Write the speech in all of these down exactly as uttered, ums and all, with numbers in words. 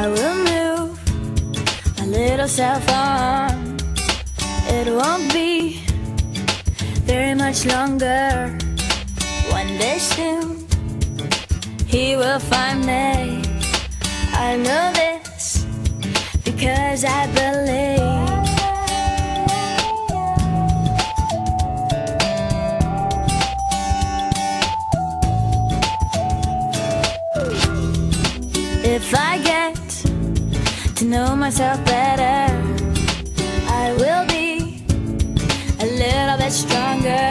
I will move my little self on. It won't be very much longer. One day soon, he will find me. I know this because I believe. If I get to know myself better, I will be a little bit stronger.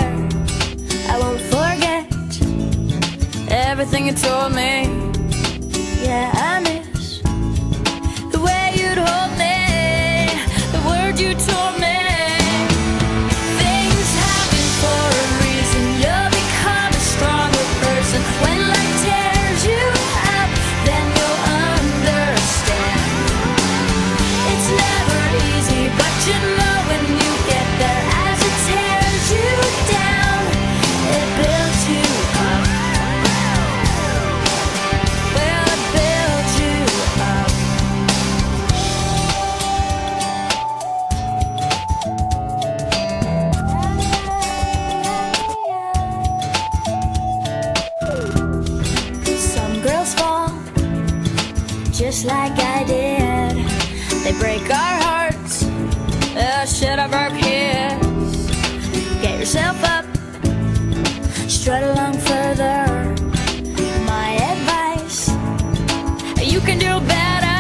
I won't forget everything you told me. Yeah, I miss the way you'd hold me, the word you told me. Things happen for a reason. You'll become a stronger person. When life tears you up, then you'll understand. It's never easy, but you know when you get there. As it tears you down, it builds you up. Well, it builds you up. Some girls fall just like I did. They break our hearts. Oh, shit, I broke his. Get yourself up, strut along further. My advice, you can do better.